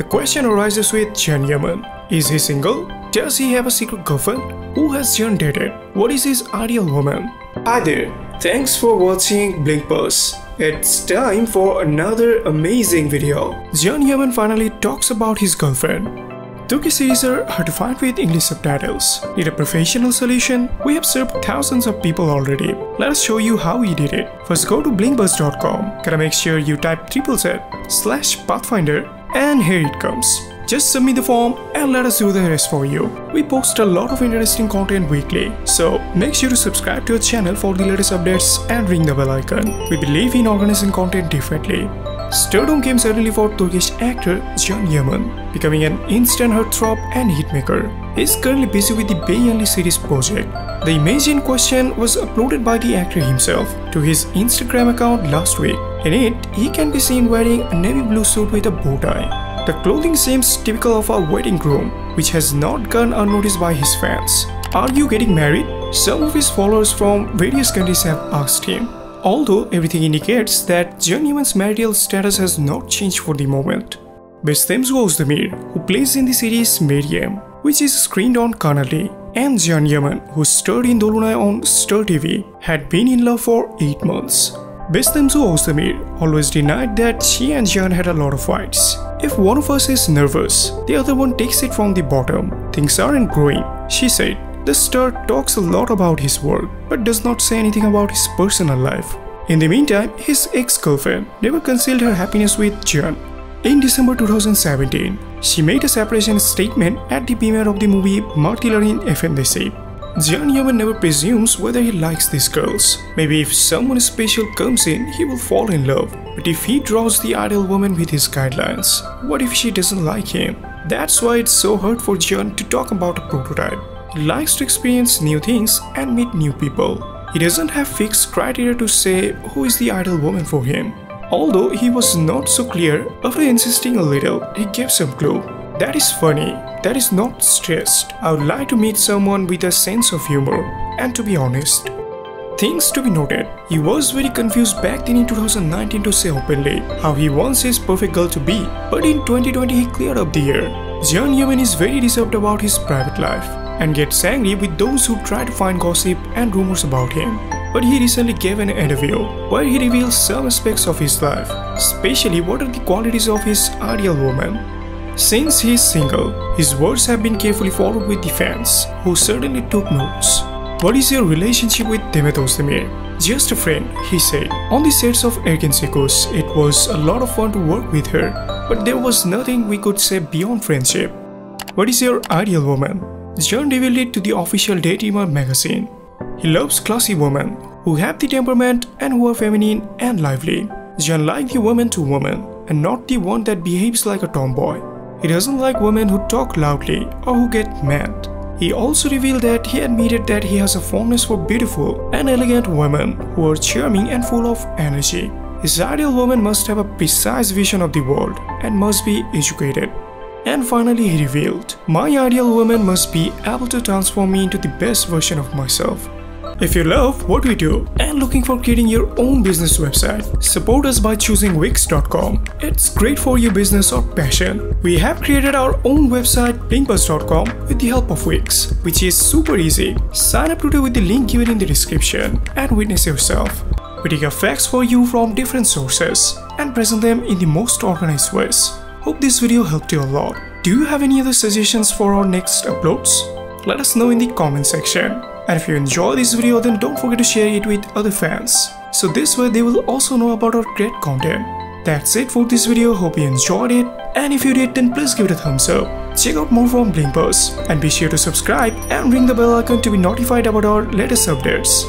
The question arises with Can Yaman. Is he single? Does he have a secret girlfriend? Who has Can dated? What is his ideal woman? Hi there, thanks for watching BlinkBuzz. It's time for another amazing video. Can Yaman finally talks about his girlfriend. Took a series hard to find with English subtitles. Need a professional solution? We have served thousands of people already. Let us show you how we did it. First go to blinkbuzz.com. Gotta make sure you type /pathfinder and here it comes. Just submit the form and let us do the rest for you. We post a lot of interesting content weekly, so make sure to subscribe to our channel for the latest updates and ring the bell icon. We believe in organizing content differently. Stardom came suddenly for Turkish actor Can Yaman, becoming an instant heartthrob and hitmaker. He is currently busy with the Bay Yanlış series project. The image in question was uploaded by the actor himself to his Instagram account last week. In it, he can be seen wearing a navy blue suit with a bow tie. The clothing seems typical of a wedding groom, which has not gone unnoticed by his fans. Are you getting married? Some of his followers from various countries have asked him. Although everything indicates that Can Yaman's marital status has not changed for the moment. Demet Özdemir, who plays in the series Miriam, which is screened on Kanal D, and Can Yaman, who starred in Dolunay on Star TV, had been in love for 8 months. Demet Özdemir always denied that she and Can had a lot of fights. If one of us is nervous, the other one takes it from the bottom. Things aren't growing, she said. The star talks a lot about his work, but does not say anything about his personal life. In the meantime, his ex-girlfriend never concealed her happiness with Can. In December 2017, she made a separation statement at the premiere of the movie Marti Lurin Efendisi. Can Yaman never presumes whether he likes these girls. Maybe if someone special comes in, he will fall in love. But if he draws the ideal woman with his guidelines, what if she doesn't like him? That's why it's so hard for Can to talk about a prototype. He likes to experience new things and meet new people. He doesn't have fixed criteria to say who is the ideal woman for him. Although he was not so clear, after insisting a little, he gave some clue. That is funny. That is not stressed. I would like to meet someone with a sense of humor and to be honest. Things to be noted. He was very confused back then in 2019 to say openly how he wants his perfect girl to be, but in 2020 he cleared up the air. Can Yaman is very reserved about his private life and gets angry with those who try to find gossip and rumors about him. But he recently gave an interview where he reveals some aspects of his life, especially what are the qualities of his ideal woman. Since he is single, his words have been carefully followed with the fans, who certainly took notes. What is your relationship with Demet Özdemir? Just a friend, he said. On the sets of Erkenci Kuş, it was a lot of fun to work with her, but there was nothing we could say beyond friendship. What is your ideal woman? Can revealed it to the official Daydreamer magazine. He loves classy women, who have the temperament and who are feminine and lively. Can likes the woman to woman, and not the one that behaves like a tomboy. He doesn't like women who talk loudly or who get mad. He also revealed that he admitted that he has a fondness for beautiful and elegant women who are charming and full of energy. His ideal woman must have a precise vision of the world and must be educated. And finally he revealed, "My ideal woman must be able to transform me into the best version of myself." If you love what we do and looking for creating your own business website, support us by choosing Wix.com. It's great for your business or passion. We have created our own website BlinkBuzz.com with the help of Wix, which is super easy. Sign up today with the link given in the description and witness yourself. We take our facts for you from different sources and present them in the most organized ways. Hope this video helped you a lot. Do you have any other suggestions for our next uploads? Let us know in the comment section. And if you enjoy this video, then don't forget to share it with other fans, so this way they will also know about our great content. That's it for this video, hope you enjoyed it, and if you did then please give it a thumbs up. Check out more from BlinkBuzz and be sure to subscribe and ring the bell icon to be notified about our latest updates.